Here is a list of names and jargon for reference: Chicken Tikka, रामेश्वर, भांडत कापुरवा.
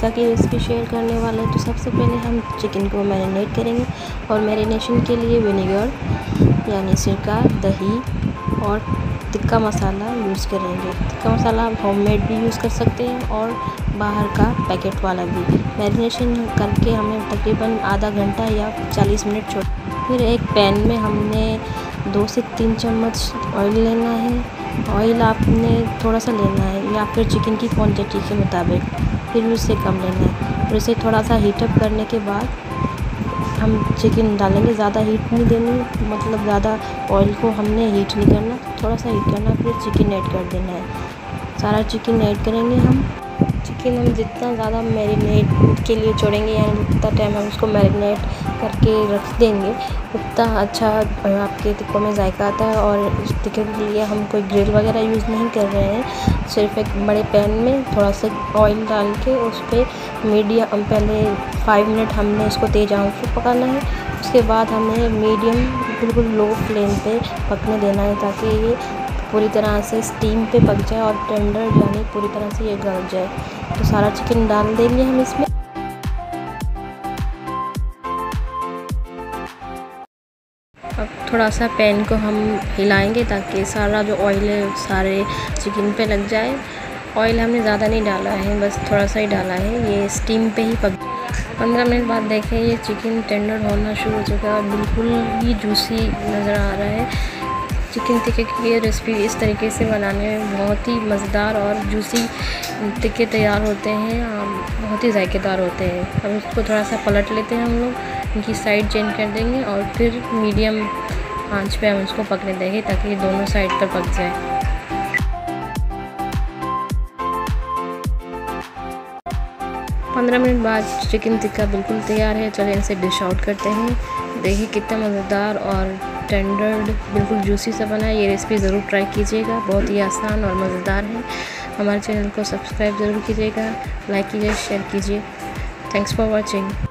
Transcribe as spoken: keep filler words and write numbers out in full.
टिक्का की recipe share करने वाले हैं। तो सबसे पहले हम चिकन को मैरिनेट करेंगे और मैरिनेशन के लिए विनेगर यानी सिरका, दही और टिक्का मसाला यूज़ करेंगे। टिक्का मसाला आप होममेड भी यूज़ कर सकते हैं और बाहर का पैकेट वाला भी। मैरिनेशन करके हमें तकरीबन आधा घंटा या चालीस मिनट छोड़। फिर एक पैन में हमने दो से तीन चम्मच ऑयल लेना है। ऑयल आपने थोड़ा सा लेना है या फिर चिकन की क्वांटिटी के मुताबिक, फिर उससे कम लेना है। और इसे थोड़ा सा हीटअप करने के बाद हम चिकन डालेंगे। ज़्यादा हीट नहीं देनी, मतलब ज़्यादा ऑयल को हमने हीट नहीं करना, थोड़ा सा हीट करना, फिर चिकन ऐड कर देना है। सारा चिकन ऐड करेंगे हम। चिकन हम जितना ज़्यादा मैरिनेट के लिए छोड़ेंगे यानी जितना टाइम हम उसको मैरिनेट करके रख देंगे उतना अच्छा आपके टिक्कों में जायका आता है। और इस टिक्के के लिए हम कोई ग्रिल वगैरह यूज़ नहीं कर रहे हैं। सिर्फ एक बड़े पैन में थोड़ा सा ऑयल डाल के उस पर मीडियम, पहले फाइव मिनट हमने इसको तेज़ आंच पे पकाना है। उसके बाद हमें मीडियम बिल्कुल लो फ्लेम पे पकने देना है ताकि ये पूरी तरह से स्टीम पे पक जाए और टेंडर यानी पूरी तरह से ये गल जाए। तो सारा चिकन डाल देंगे हम इसमें। अब थोड़ा सा पैन को हम हिलाएंगे ताकि सारा जो ऑयल है सारे चिकन पे लग जाए। ऑयल हमने ज़्यादा नहीं डाला है, बस थोड़ा सा ही डाला है। ये स्टीम पे ही पक पंद्रह मिनट बाद देखें ये चिकन टेंडर होना शुरू हो चुका है, बिल्कुल ही जूसी नज़र आ रहा है। चिकन टिक्के की ये रेसिपी इस तरीके से बनाने में बहुत ही मज़ेदार और जूसी टिक्के तैयार होते हैं, बहुत ही जायकेदार होते हैं। अब इसको थोड़ा सा पलट लेते हैं हम लोग, इनकी साइड चेंज कर देंगे और फिर मीडियम आंच पे हम इसको पकने देंगे ताकि ये दोनों साइड पर पक जाए। पंद्रह मिनट बाद चिकन टिक्का बिल्कुल तैयार है। चलिए इसे डिश आउट करते हैं। देखिए कितना मज़ेदार और टेंडर बिल्कुल जूसी सा बना है। ये रेसिपी ज़रूर ट्राई कीजिएगा, बहुत ही आसान और मज़ेदार है। हमारे चैनल को सब्सक्राइब ज़रूर कीजिएगा, लाइक कीजिए, शेयर कीजिए। Thanks for watching.